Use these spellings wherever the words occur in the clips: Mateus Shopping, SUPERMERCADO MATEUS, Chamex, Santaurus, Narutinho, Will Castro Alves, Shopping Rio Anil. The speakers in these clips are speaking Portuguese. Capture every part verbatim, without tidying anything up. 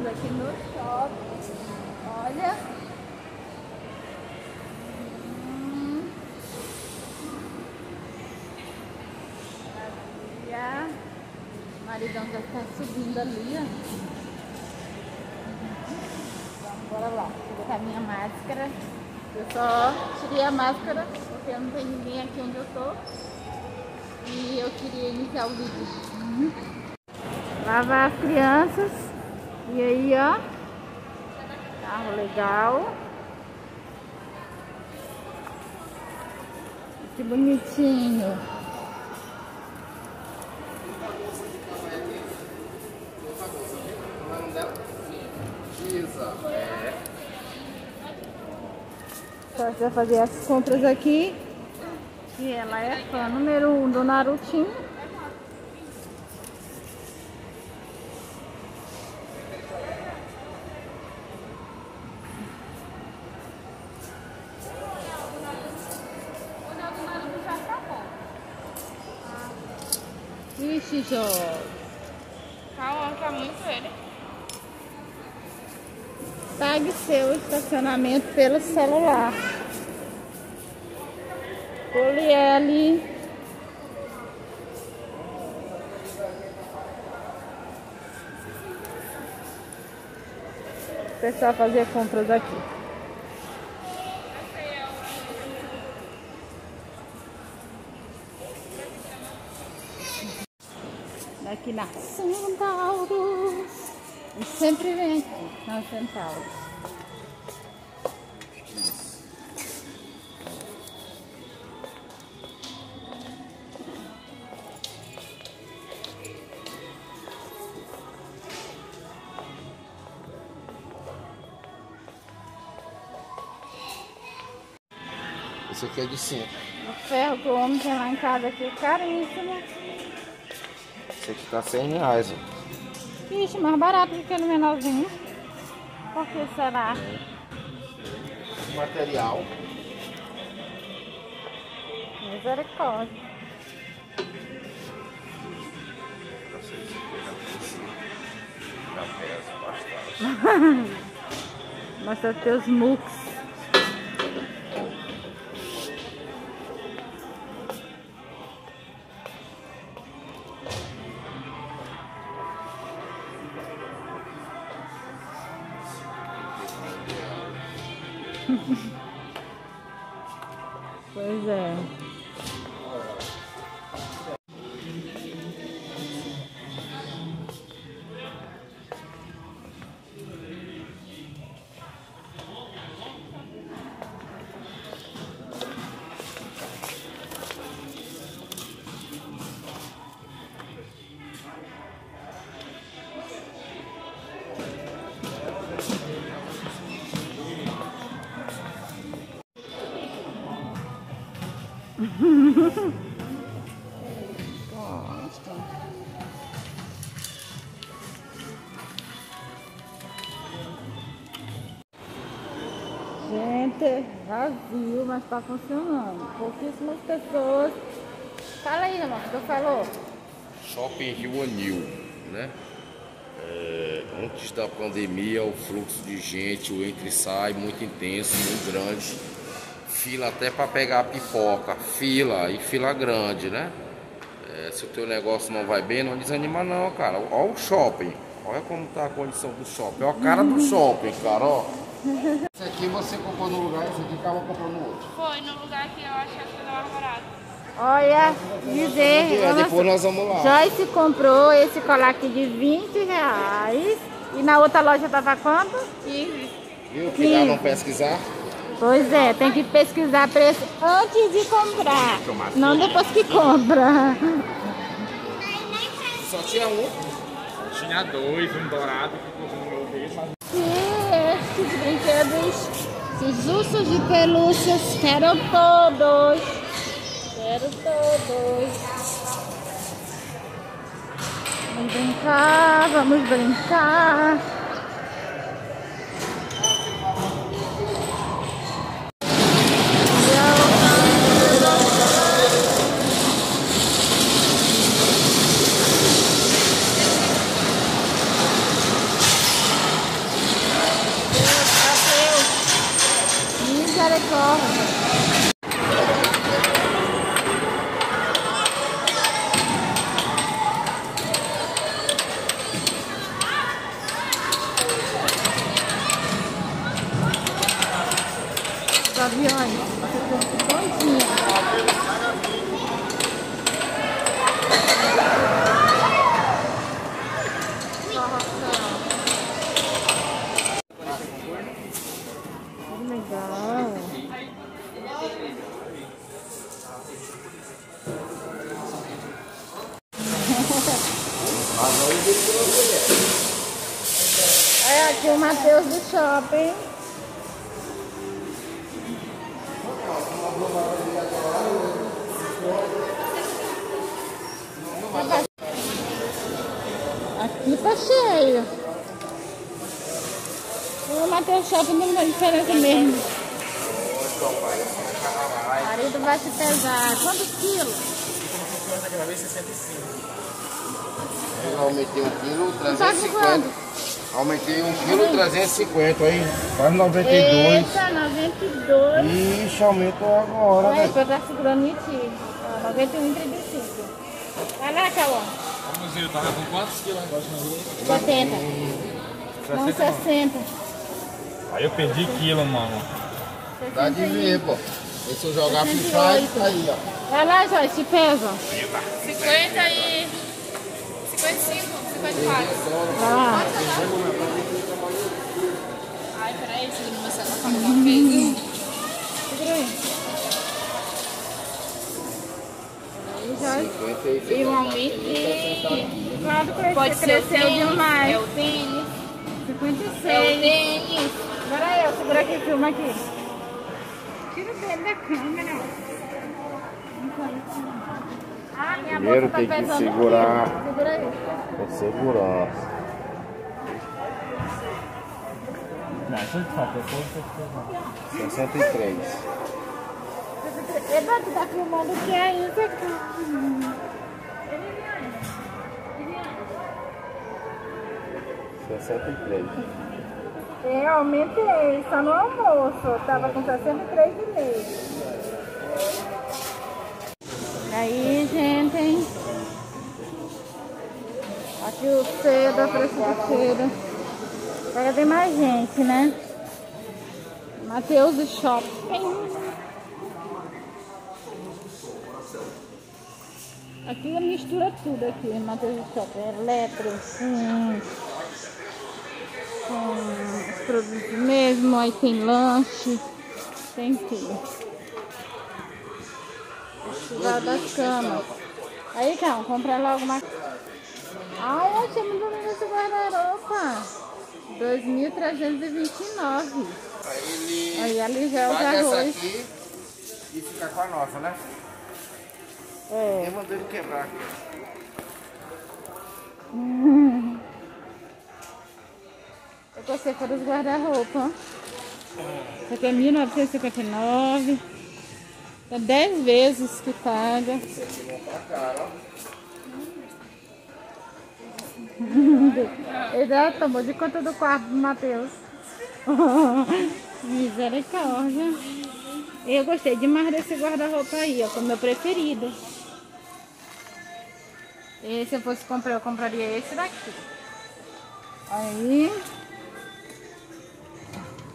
andando aqui no shopping. Olha. Hum. Maravilha. O maridão já está subindo ali, ó. Então, bora lá. Vou botar minha máscara. Eu só tirei a máscara porque não tem ninguém aqui onde eu tô. E eu queria iniciar o vídeo. Hum. Lá vai as crianças. E aí, ó. Carro legal. Que bonitinho. Só vai fazer as compras aqui. E ela é fã número um do Narutinho. Ixi, Jó. Calma, tá muito ele. Pague seu estacionamento pelo celular. Poliele. O pessoal fazia compras aqui. Aqui na Santaurus. Eu sempre venho aqui na Santaurus. Esse aqui é de cinco. O ferro que o homem tem lá em casa aqui é caríssimo. Esse aqui tá cem reais. Ó. Ixi, mais barato do que o menorzinho. Por que será? É. Material. Misericórdia. Pra vocês verem a peça, bastante. Mostra teus mucos. Pois é. Gosto. Gente, vazio, mas tá funcionando. Pouquíssimas pessoas. Fala aí, irmão, que tu falou? Shopping Rio Anil, né? É, antes da pandemia, o fluxo de gente, o entre e sai, muito intenso, muito grande. Fila até para pegar a pipoca, fila e fila grande, né? É, se o teu negócio não vai bem, não desanima não, cara. Olha o shopping, olha como tá a condição do shopping, olha a cara do shopping, cara, ó. Esse aqui você comprou num lugar, esse aqui acaba comprando no outro. Foi, no lugar que eu achei que era mais barato. Olha, dizer, depois nós vamos lá. Joyce comprou esse colar aqui de vinte reais e na outra loja tava quanto? quinze. Viu que dá não pesquisar? Pois é, tem que pesquisar preço antes de comprar, não depois que compra. Só tinha um? Só tinha dois, um dourado que ficou no meu beijo. Esses brinquedos, esses ursos de pelúcias, quero todos, quero todos. Vamos brincar, vamos brincar. socorro. Os aviões, legal. É aqui o Mateus do Shopping. Aqui tá cheio. O Mateus Shopping não dá diferença mesmo. O marido vai te pesar. Quantos quilos? Aquela vez sessenta e cinco. Eu aumentei um quilo, trezentos e cinquenta. Aumentei um quilo, trezentos e cinquenta, aí. Quase noventa e dois. Eita, noventa e dois. Ixi, aumentou agora. Olha, eu tô segurando em ti. noventa e um, trinta e cinco. Vai lá, Calão. Vamos ver, eu tava com quantos quilos agora? setenta. Com sessenta. Aí eu perdi quilo, mano. Dá de ver, pô. Deixa eu jogar pro chá e tá aí, ó. Vai lá, Joyce, te pesa. cinquenta e cinco, cinquenta e quatro. Ah. Ai, peraí, se não você não tá com peso. Segura aí. Aí, Joyce. Igualmente. Pode crescer demais. É o tênis. cinquenta e seis. É o tênis. Agora eu, segura aqui, filma aqui. Tira o dedo da câmera. Ah, minha primeiro boca tá tem que segurar. Segura aí. Tem que segurar. Não, deixa eu te falar. sessenta e três. Eba, tu tá filmando o que é isso aqui? sessenta e três. Eu aumentei, só no almoço, eu tava com sessenta e três e meio. Aí, gente, hein? Aqui o cedo, a preço do cedo. Agora tem mais gente, né? Mateus do Shopping. Aqui mistura tudo aqui, Mateus do Shopping. Eletro, sim. Com os produtos mesmo, aí tem lanche, tem tudo. Festival das camas. Aí, Cão, compra lá alguma coisa. Ai, eu achei muito lindo esse guarda-roupa. dois mil trezentos e vinte e nove. Aí, aí ali já é o de arroz. Aqui e ficar com a nossa, né? É. Eu mandei ele quebrar aqui. Eu gostei para os guarda-roupa. Isso aqui é mil novecentos e cinquenta e nove. É dez vezes que paga. Esse aqui não tá caro, ó. Ele já tomou de conta do quarto do Mateus. Misericórdia. Eu gostei demais desse guarda-roupa aí, ó. Foi o meu preferido. E se eu fosse comprar, eu compraria esse daqui. Aí.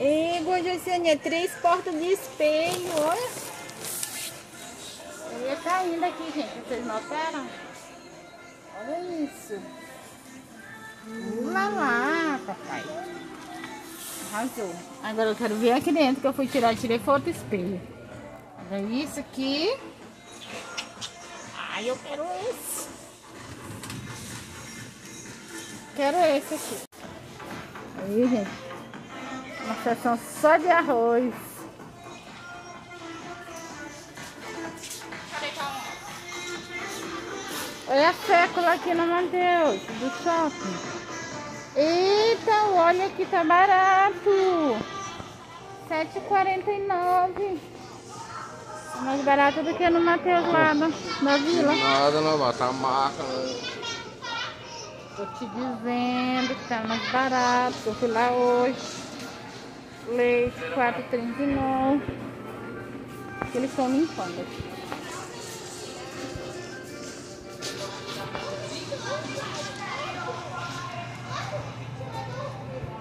E Guajociane, três portas de espelho, olha. Eu ia caindo aqui, gente, vocês notaram? Olha isso. Hum. Lá, lá, papai. Arrasou. Agora eu quero ver aqui dentro, que eu fui tirar, tirei foto espelho. Olha isso aqui. Ai, eu quero esse. Quero esse aqui. Aí, gente. Uma seção só de arroz. Olha a fécula aqui no Mateus do Shopping. Eita, olha que tá barato. sete e quarenta e nove. Mais barato do que no Mateus lá na, na vila. Nada, não bota a marca. Tô te dizendo que tá mais barato. Eu fui lá hoje. Leite quatro e trinta e nove. que eles estão limpando aqui.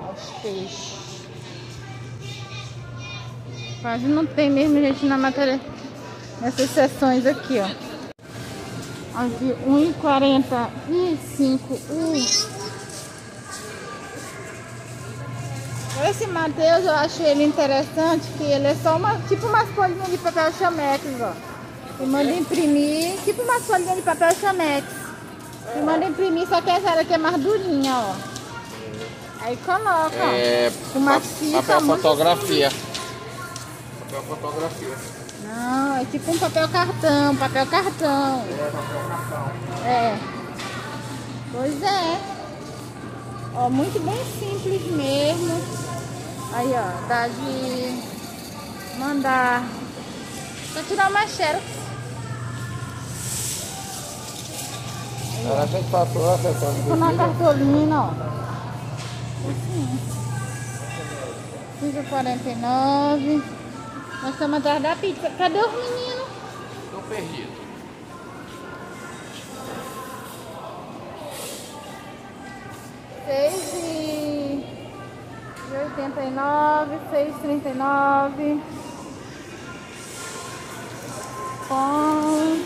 Olha os peixes. Quase não tem mesmo gente na matéria. Nessas seções aqui, ó. Aqui, um e quarenta e cinco. Esse Mateus, eu achei ele interessante, que ele é só uma, tipo umas folhinhas de papel chamex, ó. E manda imprimir, tipo umas folhinhas de papel chamex. E manda imprimir, só que essa área aqui é mais durinha, ó. Aí coloca, ó. É, uma fita, papel fotografia. Papel fotografia. Não, é tipo um papel cartão, papel cartão. É, papel cartão. É. Pois é. Ó, muito bem simples mesmo. Aí, ó, dá de mandar pra tirar uma xerox. Ela tem que faturar, fica na cartolina, ó. Assim. cinco e quarenta e nove. Nós estamos atrás da pizza. Cadê os meninos? Estão perdidos. seis e oitenta e nove, seis e trinta e nove. Pão.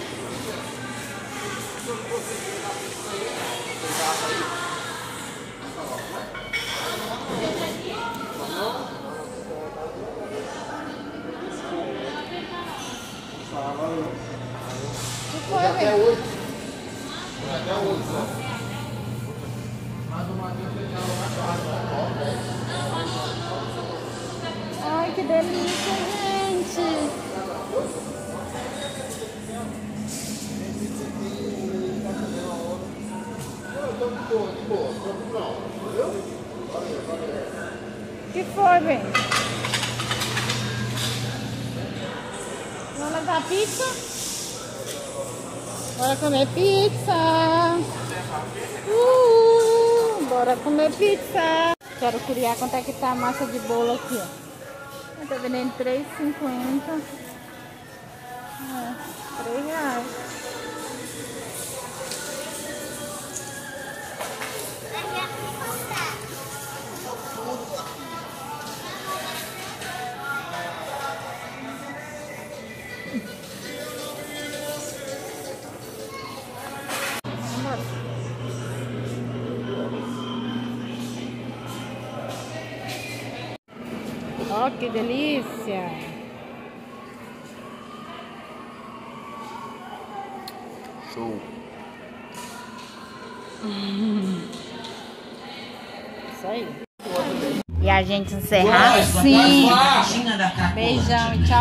Foi até hoje. Foi até hoje, né? Ai, que delícia, gente! Que foi, bem? Vamos levar pizza? Bora comer pizza! Uh! Bora comer pizza. Quero curiar quanto é que tá a massa de bolo aqui, ó. Eu tô vendendo três e cinquenta. É, três reais. Ó, que delícia! Show! Hum. Isso aí! E a gente encerrar assim! Beijão e tchau!